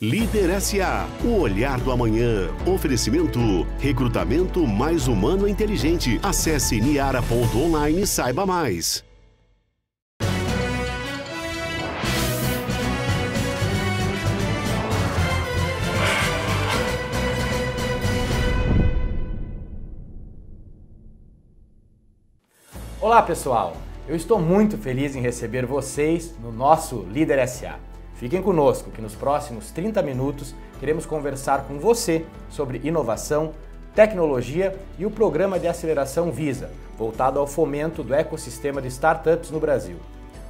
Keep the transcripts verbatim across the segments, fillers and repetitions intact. Líder S A, o olhar do amanhã. Oferecimento, recrutamento mais humano e inteligente. Acesse niara ponto online e saiba mais. Olá pessoal, eu estou muito feliz em receber vocês no nosso Líder S A. Fiquem conosco que nos próximos trinta minutos queremos conversar com você sobre inovação, tecnologia e o programa de aceleração Visa, voltado ao fomento do ecossistema de startups no Brasil.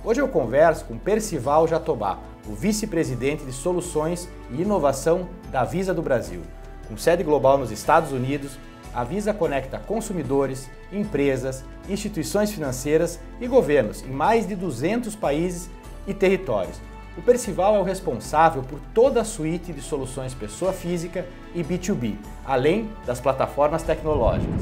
Hoje eu converso com Percival Jatobá, o vice-presidente de Soluções e Inovação da Visa do Brasil. Com sede global nos Estados Unidos, a Visa conecta consumidores, empresas, instituições financeiras e governos em mais de duzentos países e territórios. O Percival é o responsável por toda a suíte de soluções pessoa física e B dois B, além das plataformas tecnológicas.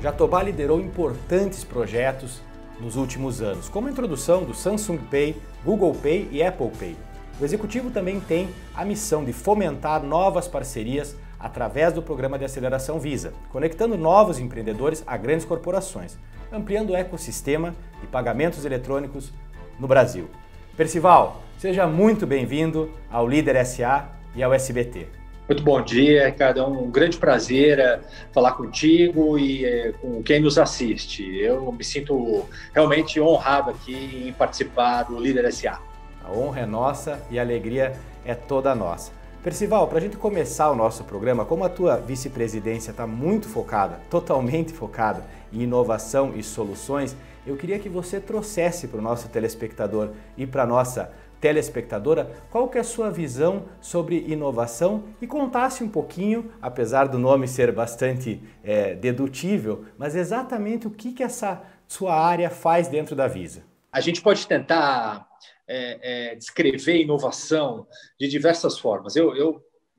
Jatobá liderou importantes projetos nos últimos anos, como a introdução do Samsung Pay, Google Pay e Apple Pay. O executivo também tem a missão de fomentar novas parcerias através do programa de aceleração Visa, conectando novos empreendedores a grandes corporações, ampliando o ecossistema de pagamentos eletrônicos no Brasil. Percival, seja muito bem-vindo ao Líder S A e ao S B T. Muito bom dia, Ricardo. É um grande prazer falar contigo e com quem nos assiste. Eu me sinto realmente honrado aqui em participar do Líder S A. A honra é nossa e a alegria é toda nossa. Percival, para a gente começar o nosso programa, como a tua vice-presidência está muito focada, totalmente focada em inovação e soluções, eu queria que você trouxesse para o nosso telespectador e para a nossa telespectadora, qual que é a sua visão sobre inovação e contasse um pouquinho, apesar do nome ser bastante é, dedutível, mas exatamente o que, que essa sua área faz dentro da Visa. A gente pode tentar é, é, descrever inovação de diversas formas. Eu, eu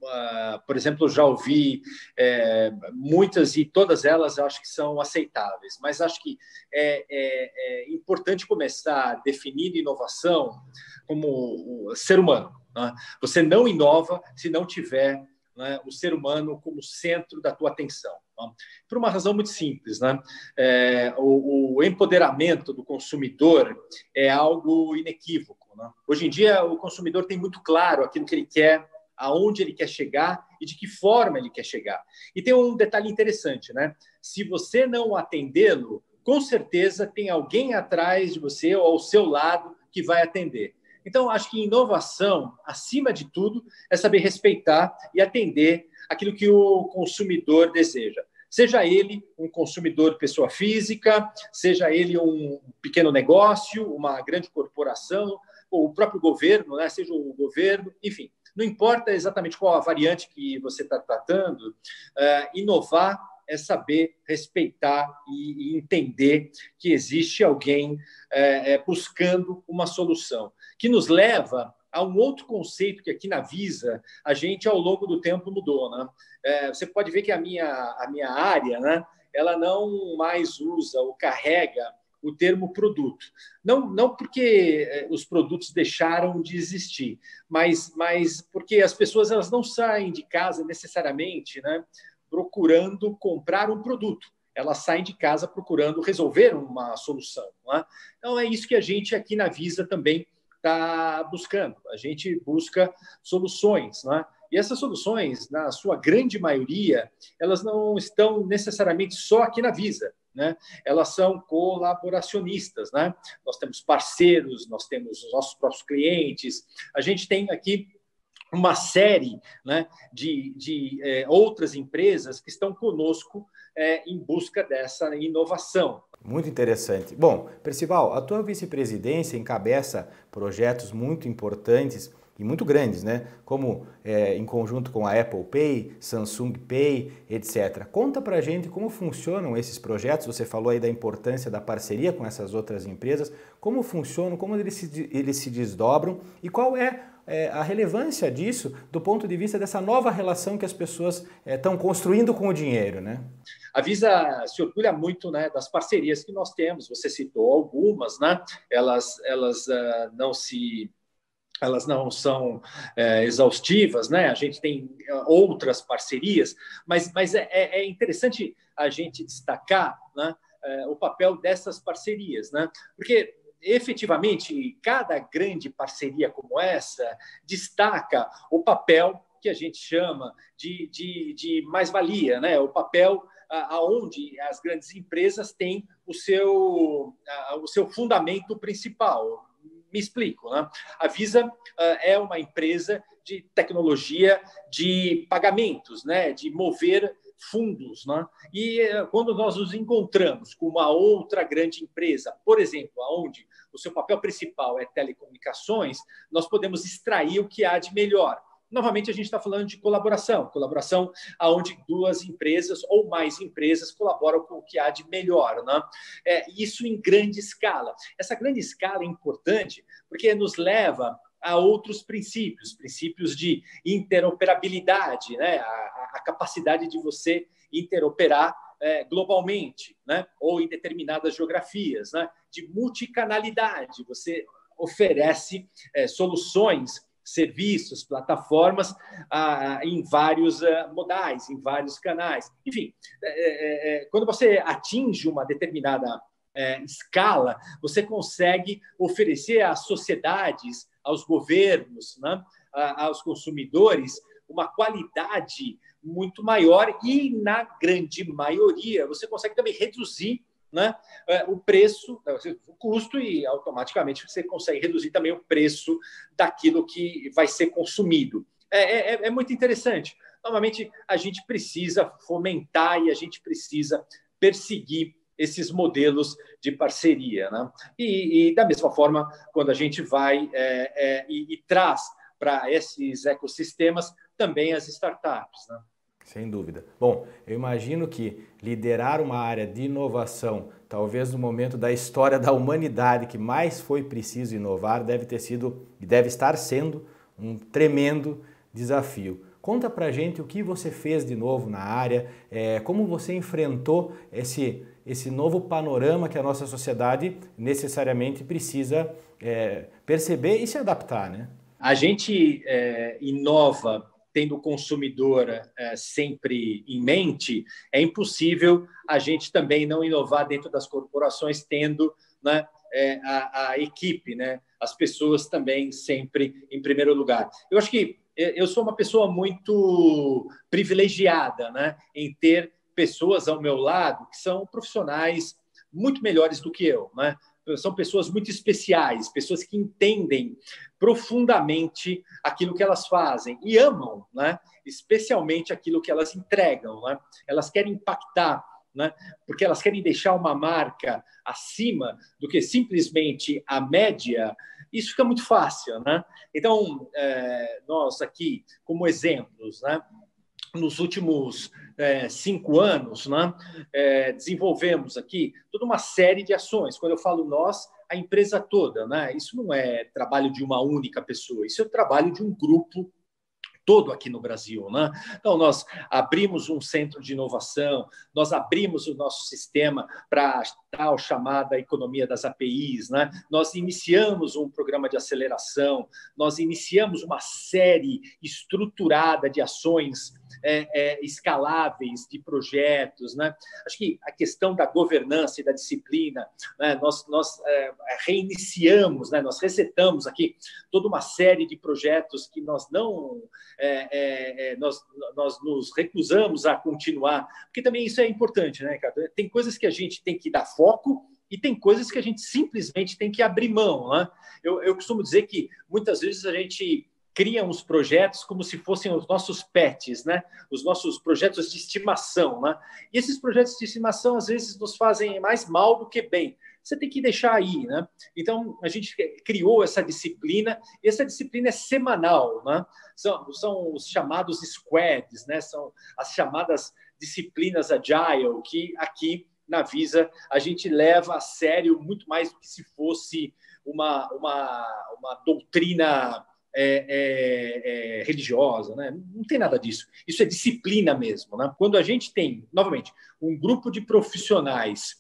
uh, por exemplo, já ouvi é, muitas e todas elas acho que são aceitáveis, mas acho que é, é, é importante começar definindo inovação como ser humano, né? Você não inova se não tiver, né, o ser humano como centro da tua atenção. Né? Por uma razão muito simples, né? É, o, o empoderamento do consumidor é algo inequívoco, né? Hoje em dia, o consumidor tem muito claro aquilo que ele quer, aonde ele quer chegar e de que forma ele quer chegar. E tem um detalhe interessante, né? Se você não atendê-lo, com certeza tem alguém atrás de você ou ao seu lado que vai atender. Então, acho que inovação, acima de tudo, é saber respeitar e atender aquilo que o consumidor deseja. Seja ele um consumidor pessoa física, seja ele um pequeno negócio, uma grande corporação, ou o próprio governo, né? Seja o governo, enfim. Não importa exatamente qual a variante que você está tratando, uh, inovar é saber respeitar e entender que existe alguém é, buscando uma solução, que nos leva a um outro conceito que aqui na Visa a gente, ao longo do tempo, mudou, né? É, você pode ver que a minha, a minha área, né, ela não mais usa ou carrega o termo produto. Não, não porque os produtos deixaram de existir, mas, mas porque as pessoas elas não saem de casa necessariamente, né, procurando comprar um produto. Elas saem de casa procurando resolver uma solução. Não é? Então, é isso que a gente aqui na Visa também está buscando. A gente busca soluções. Não é? E essas soluções, na sua grande maioria, elas não estão necessariamente só aqui na Visa, né? Elas são colaboracionistas, né? Nós temos parceiros, nós temos os nossos próprios clientes. A gente tem aqui uma série, né, de, de é, outras empresas que estão conosco é, em busca dessa inovação. Muito interessante. Bom, Percival, a tua vice-presidência encabeça projetos muito importantes e muito grandes, né? Como é, em conjunto com a Apple Pay, Samsung Pay, etcétera. Conta pra gente como funcionam esses projetos, você falou aí da importância da parceria com essas outras empresas, como funcionam, como eles se, eles se desdobram e qual é a relevância disso do ponto de vista dessa nova relação que as pessoas estão é, construindo com o dinheiro, né? A Visa se orgulha muito, né, das parcerias que nós temos. Você citou algumas, né? Elas, elas uh, não se elas não são é, exaustivas, né? A gente tem outras parcerias, mas, mas é, é interessante a gente destacar, né, é, o papel dessas parcerias, né? Porque, efetivamente, cada grande parceria como essa destaca o papel que a gente chama de, de, de mais-valia, né? O papel aonde as grandes empresas têm o seu, o seu fundamento principal. Me explico, né? A Visa é uma empresa de tecnologia de pagamentos, né? De mover fundos, né? E quando nós nos encontramos com uma outra grande empresa, por exemplo, onde o seu papel principal é telecomunicações, nós podemos extrair o que há de melhor. Novamente, a gente está falando de colaboração, colaboração onde duas empresas ou mais empresas colaboram com o que há de melhor, né? É, isso em grande escala. Essa grande escala é importante porque nos leva a outros princípios, princípios de interoperabilidade, né? a, a capacidade de você interoperar é, globalmente, né? Ou em determinadas geografias, né? De multicanalidade, você oferece é, soluções, serviços, plataformas ah, em vários ah, modais, em vários canais. Enfim, é, é, quando você atinge uma determinada é, escala, você consegue oferecer às sociedades, aos governos, né, a, aos consumidores, uma qualidade muito maior e, na grande maioria, você consegue também reduzir, né, o preço, o custo, e automaticamente você consegue reduzir também o preço daquilo que vai ser consumido. É, é, é muito interessante. Novamente, a gente precisa fomentar e a gente precisa perseguir esses modelos de parceria, né? E, e da mesma forma, quando a gente vai é, é, e, e traz para esses ecossistemas também as startups, né? Sem dúvida. Bom, eu imagino que liderar uma área de inovação, talvez no momento da história da humanidade que mais foi preciso inovar, deve ter sido e deve estar sendo um tremendo desafio. Conta pra gente o que você fez de novo na área, é, como você enfrentou esse, esse novo panorama que a nossa sociedade necessariamente precisa é, perceber e se adaptar, né? A gente é, inova tendo o consumidor é, sempre em mente, é impossível a gente também não inovar dentro das corporações, tendo, né, é, a, a equipe, né, as pessoas também sempre em primeiro lugar. Eu acho que eu sou uma pessoa muito privilegiada, né, em ter pessoas ao meu lado que são profissionais muito melhores do que eu, né? São pessoas muito especiais, pessoas que entendem profundamente aquilo que elas fazem e amam, né? Especialmente aquilo que elas entregam, né? Elas querem impactar, né? Porque elas querem deixar uma marca acima do que simplesmente a média. Isso fica muito fácil, né? Então, é, nós aqui, como exemplos, né? Nos últimos é, cinco anos, né, é, desenvolvemos aqui toda uma série de ações. Quando eu falo nós, a empresa toda, né? Isso não é trabalho de uma única pessoa, isso é o trabalho de um grupo todo aqui no Brasil, né? Então, nós abrimos um centro de inovação, nós abrimos o nosso sistema para a tal chamada economia das A P Is, né? Nós iniciamos um programa de aceleração, nós iniciamos uma série estruturada de ações é, é, escaláveis, de projetos, né? Acho que a questão da governança e da disciplina, né? Nós, nós é, reiniciamos, né? Nós resetamos aqui toda uma série de projetos que nós não... É, é, é, nós, nós nos recusamos a continuar, porque também isso é importante, né, Ricardo? Tem coisas que a gente tem que dar foco e tem coisas que a gente simplesmente tem que abrir mão, né? Eu, eu costumo dizer que muitas vezes a gente cria uns projetos como se fossem os nossos pets, né? Os nossos projetos de estimação, né? E esses projetos de estimação às vezes nos fazem mais mal do que bem. Você tem que deixar aí, né? Então, a gente criou essa disciplina, e essa disciplina é semanal, né? São, são os chamados squads, né? São as chamadas disciplinas agile, que aqui na Visa a gente leva a sério muito mais do que se fosse uma, uma, uma doutrina é, é, é, religiosa, né? Não tem nada disso. Isso é disciplina mesmo, né? Quando a gente tem, novamente, um grupo de profissionais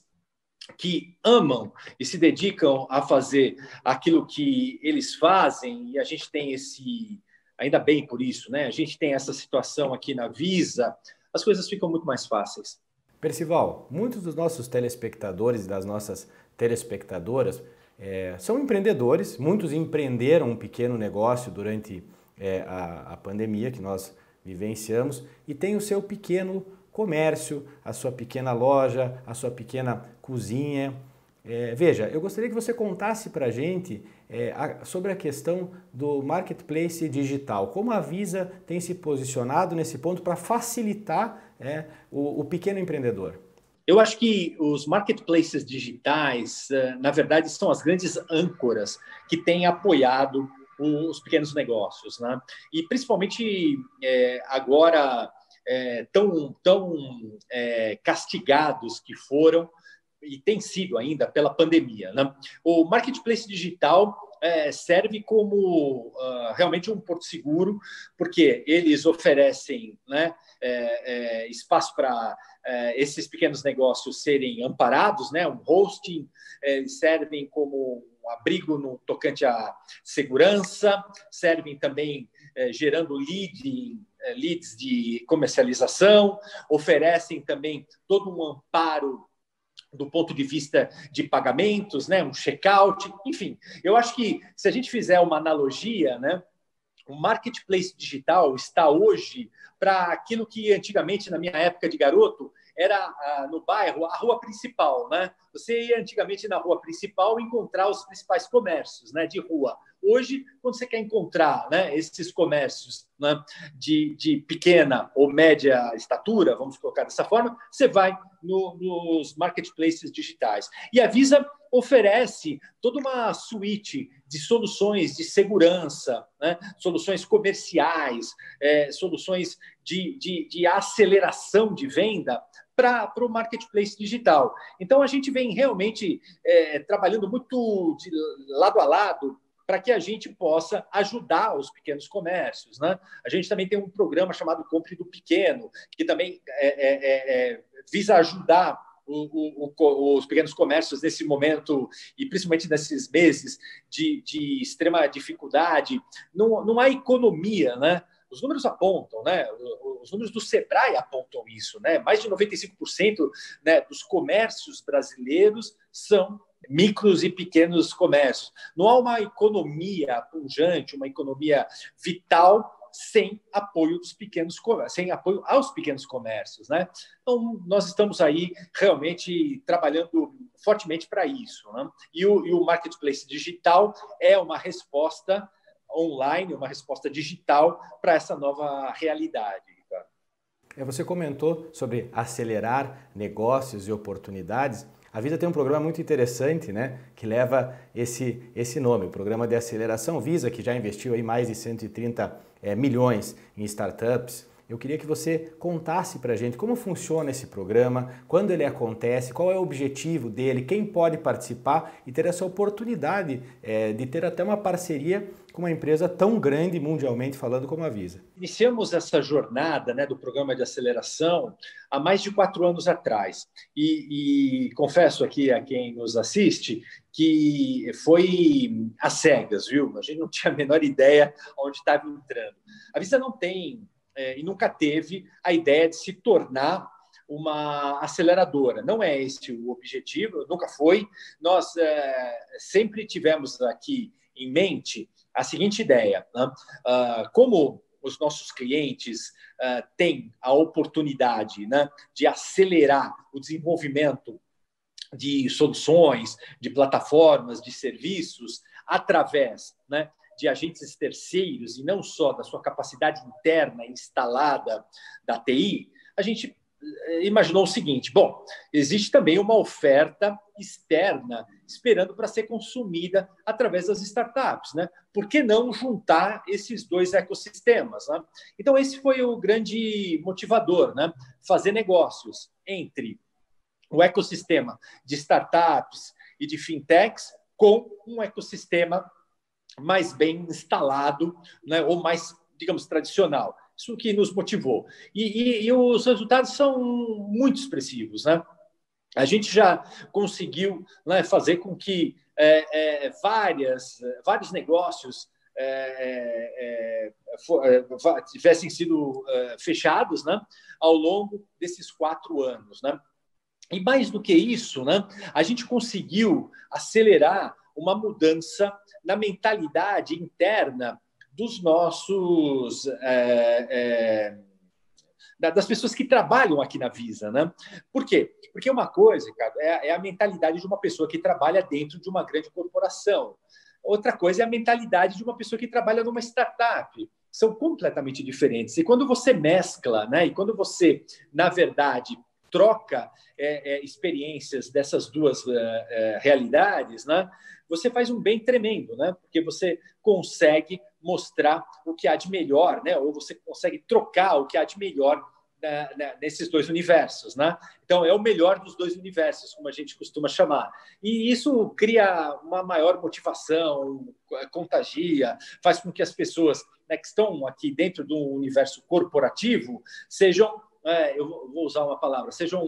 que amam e se dedicam a fazer aquilo que eles fazem, e a gente tem esse, ainda bem por isso, né? A gente tem essa situação aqui na Visa, as coisas ficam muito mais fáceis. Percival, muitos dos nossos telespectadores e das nossas telespectadoras é, são empreendedores, muitos empreenderam um pequeno negócio durante é, a, a pandemia que nós vivenciamos e tem o seu pequeno comércio, a sua pequena loja, a sua pequena cozinha. É, veja, eu gostaria que você contasse para a gente é, a, sobre a questão do marketplace digital, como a Visa tem se posicionado nesse ponto para facilitar é, o, o pequeno empreendedor. Eu acho que os marketplaces digitais, na verdade, são as grandes âncoras que têm apoiado os pequenos negócios, né? E principalmente é, agora é, tão, tão é, castigados que foram e tem sido ainda pela pandemia, né? O marketplace digital é, serve como uh, realmente um porto seguro, porque eles oferecem, né, é, é, espaço para é, esses pequenos negócios serem amparados, né, um hosting, é, servem como um abrigo no tocante à segurança, servem também é, gerando lead é, leads de comercialização, oferecem também todo um amparo do ponto de vista de pagamentos, né, um checkout, enfim. Eu acho que se a gente fizer uma analogia, né, o marketplace digital está hoje para aquilo que antigamente, na minha época de garoto, era no bairro a rua principal, né? Você ia antigamente na rua principal encontrar os principais comércios, né, de rua. Hoje, quando você quer encontrar, né, esses comércios, né, de, de pequena ou média estatura, vamos colocar dessa forma, você vai no, nos marketplaces digitais. E a Visa oferece toda uma suíte de soluções de segurança, né, soluções comerciais, é, soluções de, de, de aceleração de venda para o marketplace digital. Então, a gente vem realmente é, trabalhando muito de lado a lado para que a gente possa ajudar os pequenos comércios, né? A gente também tem um programa chamado Compre do Pequeno, que também é, é, é, visa ajudar O, o, os pequenos comércios nesse momento, e principalmente nesses meses de, de extrema dificuldade. Não, não há economia, né? Os números apontam, né? Os números do SEBRAE apontam isso, né? Mais de noventa e cinco por cento, né, dos comércios brasileiros são micros e pequenos comércios. Não há uma economia pujante, uma economia vital, sem apoio dos pequenos, sem apoio aos pequenos comércios, né? Então, nós estamos aí realmente trabalhando fortemente para isso, né? E o, e o marketplace digital é uma resposta online, uma resposta digital para essa nova realidade. Tá? Você comentou sobre acelerar negócios e oportunidades. A Visa tem um programa muito interessante, né, que leva esse, esse nome, o Programa de Aceleração Visa, que já investiu aí mais de cento e trinta é, milhões em startups. Eu queria que você contasse para a gente como funciona esse programa, quando ele acontece, qual é o objetivo dele, quem pode participar e ter essa oportunidade é, de ter até uma parceria com uma empresa tão grande mundialmente falando como a Visa. Iniciamos essa jornada, né, do programa de aceleração há mais de quatro anos atrás e, e confesso aqui a quem nos assiste que foi às cegas, viu? A gente não tinha a menor ideia onde estava entrando. A Visa não tem É, e nunca teve a ideia de se tornar uma aceleradora. Não é esse o objetivo, nunca foi. Nós é, sempre tivemos aqui em mente a seguinte ideia, né? Ah, como os nossos clientes ah, têm a oportunidade, né, de acelerar o desenvolvimento de soluções, de plataformas, de serviços, através, né, de agentes terceiros e não só da sua capacidade interna instalada da T I, a gente imaginou o seguinte: bom, existe também uma oferta externa esperando para ser consumida através das startups, né? Por que não juntar esses dois ecossistemas, né? Então, esse foi o grande motivador, né? Fazer negócios entre o ecossistema de startups e de fintechs com um ecossistema mais bem instalado, né, ou mais, digamos, tradicional. Isso que nos motivou. E, e, e os resultados são muito expressivos, né? A gente já conseguiu, né, fazer com que é, é, várias, vários negócios é, é, for, é, tivessem sido é, fechados, né, ao longo desses quatro anos, né? E mais do que isso, né, a gente conseguiu acelerar uma mudança na mentalidade interna dos nossos... É, é, das pessoas que trabalham aqui na Visa, né? Por quê? Porque uma coisa, cara, é a mentalidade de uma pessoa que trabalha dentro de uma grande corporação. Outra coisa é a mentalidade de uma pessoa que trabalha numa startup. São completamente diferentes. E quando você mescla, né? E quando você, na verdade, troca é, é, experiências dessas duas é, é, realidades, né? Você faz um bem tremendo, né? Porque você consegue mostrar o que há de melhor, né? Ou você consegue trocar o que há de melhor na, na, nesses dois universos, né? Então, é o melhor dos dois universos, como a gente costuma chamar. E isso cria uma maior motivação, contagia, faz com que as pessoas, né, que estão aqui dentro do universo corporativo sejam, é, eu vou usar uma palavra, sejam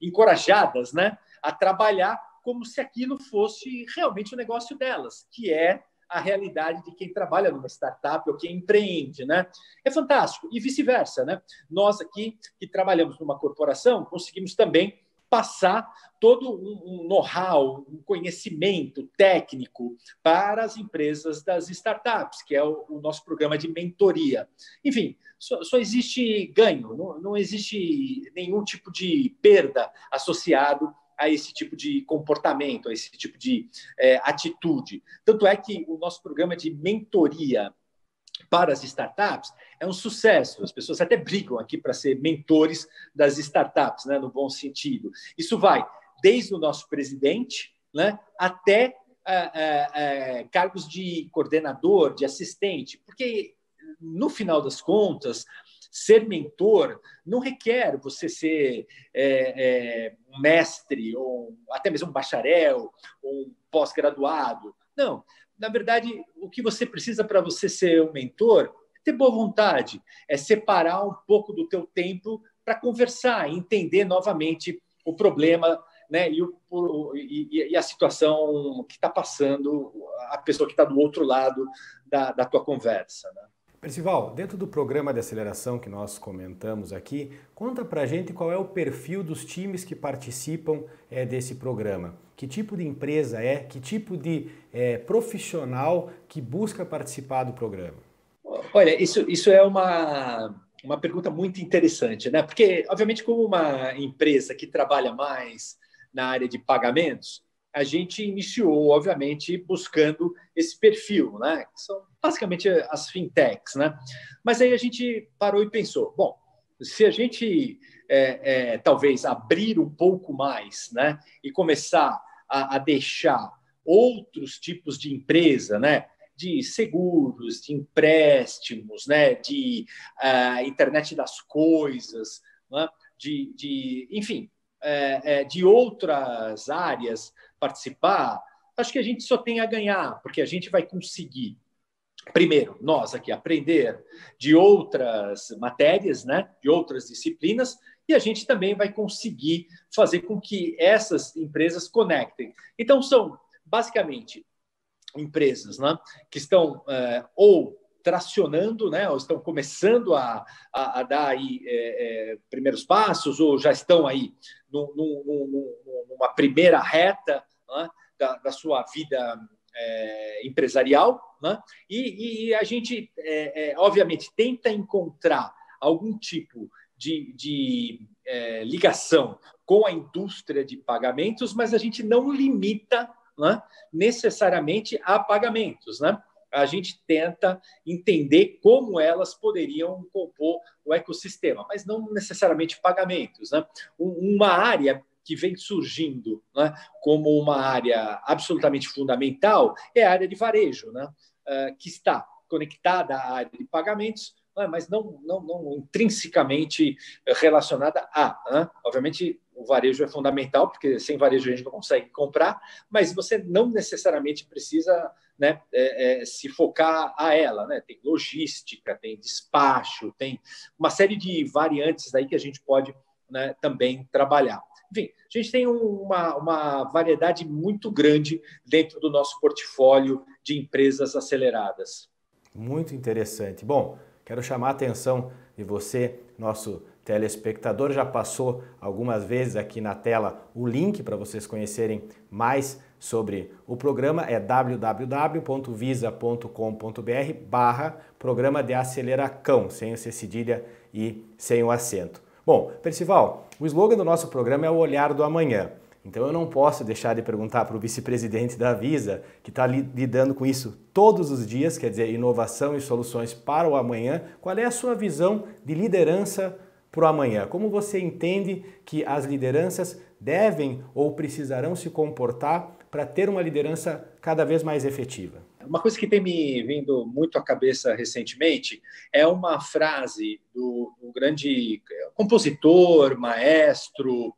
encorajadas, né, a trabalhar como se aquilo fosse realmente o negócio delas, que é a realidade de quem trabalha numa startup ou quem empreende, né? É fantástico. E vice-versa, né? Nós aqui que trabalhamos numa corporação conseguimos também passar todo um know-how, um conhecimento técnico para as empresas das startups, que é o, o nosso programa de mentoria. Enfim, só, só existe ganho, não, não existe nenhum tipo de perda associado a esse tipo de comportamento, a esse tipo de é, atitude. Tanto é que o nosso programa de mentoria para as startups é um sucesso. As pessoas até brigam aqui para ser mentores das startups, né, no bom sentido. Isso vai desde o nosso presidente, né, até é, é, cargos de coordenador, de assistente, porque, no final das contas, ser mentor não requer você ser é, é, um mestre ou até mesmo um bacharel ou um pós-graduado. Não. Na verdade, o que você precisa para você ser um mentor é ter boa vontade, é separar um pouco do teu tempo para conversar, entender novamente o problema, né, e, o, o, e, e a situação que está passando a pessoa que está do outro lado da, da tua conversa, né? Percival, dentro do programa de aceleração que nós comentamos aqui, conta pra gente qual é o perfil dos times que participam é, desse programa. Que tipo de empresa é, que tipo de é, profissional que busca participar do programa? Olha, isso, isso é uma, uma pergunta muito interessante, né? Porque, obviamente, como uma empresa que trabalha mais na área de pagamentos, a gente iniciou, obviamente, buscando esse perfil, né? São basicamente as fintechs, né? Mas aí a gente parou e pensou, bom, se a gente é, é, talvez abrir um pouco mais, né, e começar a, a deixar outros tipos de empresa, né, de seguros, de empréstimos, né, de uh, internet das coisas, né, de, de, enfim, é, é, de outras áreas participar, acho que a gente só tem a ganhar, porque a gente vai conseguir, primeiro, nós aqui aprender de outras matérias, né, de outras disciplinas, e a gente também vai conseguir fazer com que essas empresas conectem. Então, são basicamente empresas, né, que estão é, ou tracionando, né, ou estão começando a, a, a dar aí, é, é, primeiros passos, ou já estão aí num, num, num, numa primeira reta, né, da, da sua vida é, empresarial, né? E, e a gente, é, é, obviamente, tenta encontrar algum tipo de, de é, ligação com a indústria de pagamentos, mas a gente não limita, né, necessariamente a pagamentos, né? A gente tenta entender como elas poderiam compor o ecossistema, mas não necessariamente pagamentos, né? Uma área que vem surgindo, né, como uma área absolutamente fundamental é a área de varejo, né, que está conectada à área de pagamentos, mas não, não, não intrinsecamente relacionada a... Né? Obviamente, o varejo é fundamental, porque sem varejo a gente não consegue comprar, mas você não necessariamente precisa, né, é, é, se focar a ela. Né? Tem logística, tem despacho, tem uma série de variantes aí que a gente pode, né, também trabalhar. Enfim, a gente tem uma, uma variedade muito grande dentro do nosso portfólio de empresas aceleradas. Muito interessante. Bom, quero chamar a atenção de você, nosso telespectador. Já passou algumas vezes aqui na tela o link para vocês conhecerem mais sobre o programa. É www.visa.com.br barra programa de Aceleracão, sem o C cedilha e sem o acento. Bom, Percival, o slogan do nosso programa é o olhar do amanhã. Então eu não posso deixar de perguntar para o vice-presidente da Visa, que está lidando com isso todos os dias, quer dizer, inovação e soluções para o amanhã, qual é a sua visão de liderança para o amanhã? Como você entende que as lideranças devem ou precisarão se comportar para ter uma liderança cada vez mais efetiva? Uma coisa que tem me vindo muito à cabeça recentemente é uma frase do, do grande compositor, maestro,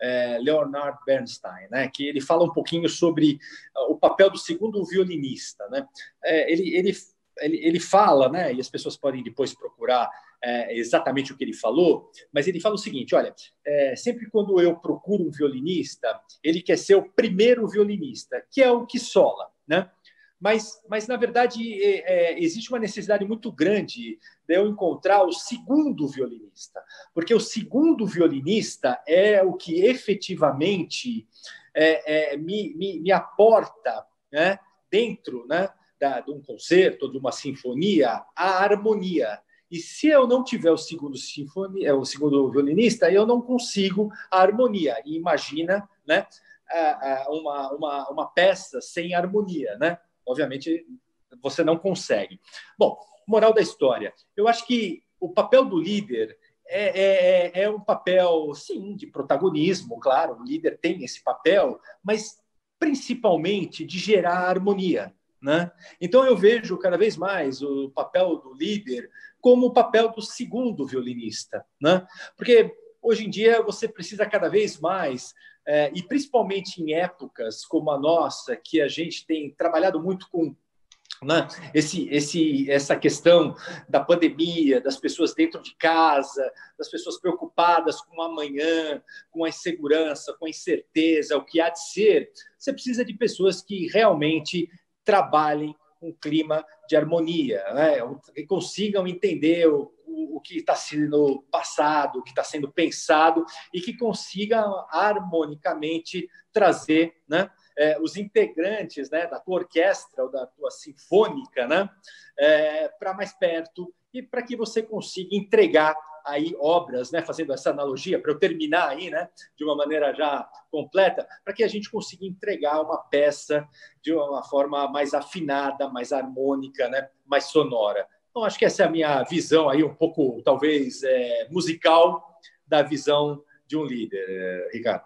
é, Leonard Bernstein, né, que ele fala um pouquinho sobre o papel do segundo violinista. Né? É, ele, ele, ele, ele fala, né, e as pessoas podem depois procurar é, exatamente o que ele falou, mas ele fala o seguinte, olha, é, sempre quando eu procuro um violinista, ele quer ser o primeiro violinista, que é o que sola, né? Mas, mas, na verdade, é, existe uma necessidade muito grande de eu encontrar o segundo violinista, porque o segundo violinista é o que efetivamente é, é, me, me, me aporta, né, dentro, né, da, de um concerto, de uma sinfonia, a harmonia. E se eu não tiver o segundo, sinfonia, o segundo violinista, eu não consigo a harmonia. E imagina, né, uma, uma, uma peça sem harmonia, né? Obviamente, você não consegue. Bom, moral da história. Eu acho que o papel do líder é, é, é um papel, sim, de protagonismo, claro. O líder tem esse papel, mas principalmente de gerar harmonia, né? Então, eu vejo cada vez mais o papel do líder como o papel do segundo violinista, né? Porque hoje em dia você precisa cada vez mais... É, e principalmente em épocas como a nossa, que a gente tem trabalhado muito com, né, esse, esse, essa questão da pandemia, das pessoas dentro de casa, das pessoas preocupadas com o amanhã, com a insegurança, com a incerteza, o que há de ser, você precisa de pessoas que realmente trabalhem um clima de harmonia, né, que consigam entender o o que está sendo passado, o que está sendo pensado e que consiga harmonicamente trazer, né, é, os integrantes, né, da tua orquestra ou da tua sinfônica, né, é, para mais perto e para que você consiga entregar aí obras, né, fazendo essa analogia, para eu terminar aí, né, de uma maneira já completa, para que a gente consiga entregar uma peça de uma forma mais afinada, mais harmônica, né, mais sonora. Então, acho que essa é a minha visão aí um pouco, talvez, é, musical da visão de um líder, Ricardo.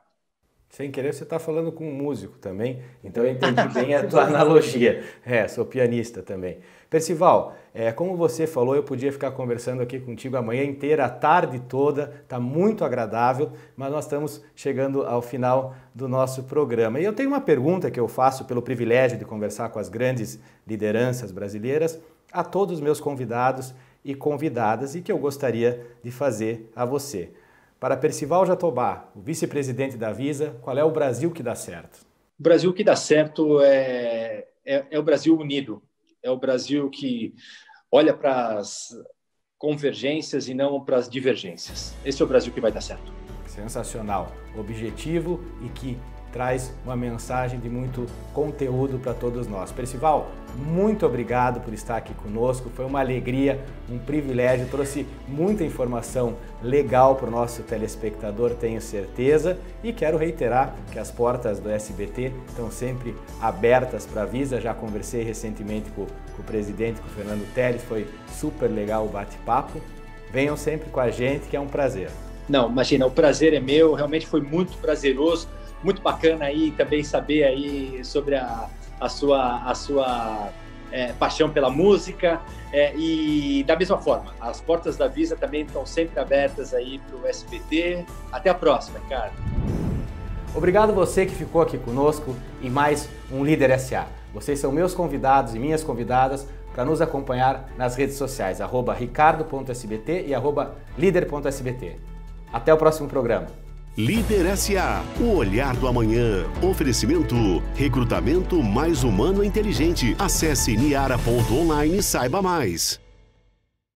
Sem querer, você está falando com um músico também, então eu entendi bem a tua analogia. É, sou pianista também. Percival, é, como você falou, eu podia ficar conversando aqui contigo a manhã inteira, a tarde toda, está muito agradável, mas nós estamos chegando ao final do nosso programa. E eu tenho uma pergunta que eu faço pelo privilégio de conversar com as grandes lideranças brasileiras, a todos os meus convidados e convidadas, e que eu gostaria de fazer a você. Para Percival Jatobá, o vice-presidente da Visa, qual é o Brasil que dá certo? O Brasil que dá certo é, é, é o Brasil unido, é o Brasil que olha para as convergências e não para as divergências. Esse é o Brasil que vai dar certo. Sensacional, objetivo e que traz uma mensagem de muito conteúdo para todos nós. Percival, muito obrigado por estar aqui conosco, foi uma alegria, um privilégio, trouxe muita informação legal para o nosso telespectador, tenho certeza, e quero reiterar que as portas do S B T estão sempre abertas para a Visa, já conversei recentemente com, com o presidente, com o Fernando Teles, foi super legal o bate-papo, venham sempre com a gente que é um prazer. Não, imagina, o prazer é meu, realmente foi muito prazeroso, muito bacana aí também saber aí sobre a, a sua, a sua é, paixão pela música é, e da mesma forma, as portas da Visa também estão sempre abertas aí para o S B T. Até a próxima, cara. Obrigado você que ficou aqui conosco em mais um Líder S A. Vocês são meus convidados e minhas convidadas para nos acompanhar nas redes sociais, arroba ricardo ponto s b t e arroba líder ponto s b t. Até o próximo programa. Líder S A, o olhar do amanhã. Oferecimento, recrutamento mais humano e inteligente. Acesse niara ponto online e saiba mais.